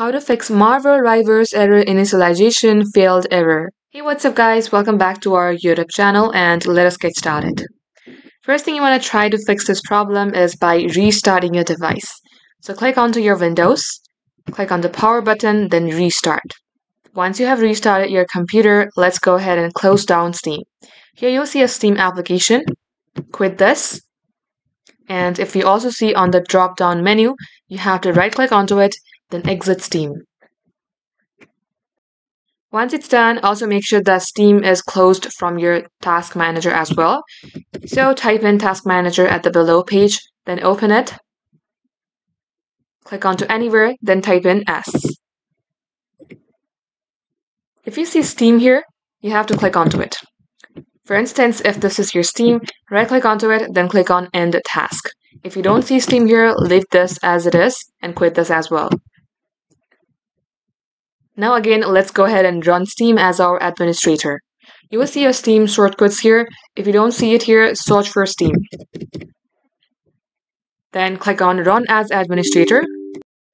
How to fix Marvel Rivals error initialization failed error. Hey, what's up guys, welcome back to our YouTube channel and let us get started. First thing you want to try to fix this problem is by restarting your device. So click onto your Windows, click on the power button, then restart. Once you have restarted your computer, let's go ahead and close down Steam. Here you'll see a Steam application. Quit this. And if you also see on the drop down menu, you have to right click onto it, then exit Steam. Once it's done, also make sure that Steam is closed from your Task Manager as well. So type in Task Manager at the below page, then open it, click onto anywhere, then type in S. If you see Steam here, you have to click onto it. For instance, if this is your Steam, right click onto it, then click on End Task. If you don't see Steam here, leave this as it is and quit this as well. Now again, let's go ahead and run Steam as our administrator. You will see your Steam shortcuts here. If you don't see it here, search for Steam. Then click on Run as Administrator.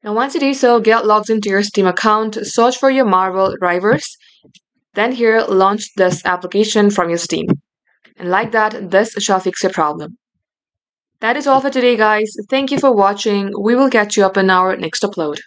Now once you do so, get logged into your Steam account, search for your Marvel Rivals. Then here, launch this application from your Steam. And like that, this shall fix your problem. That is all for today guys. Thank you for watching. We will catch you up in our next upload.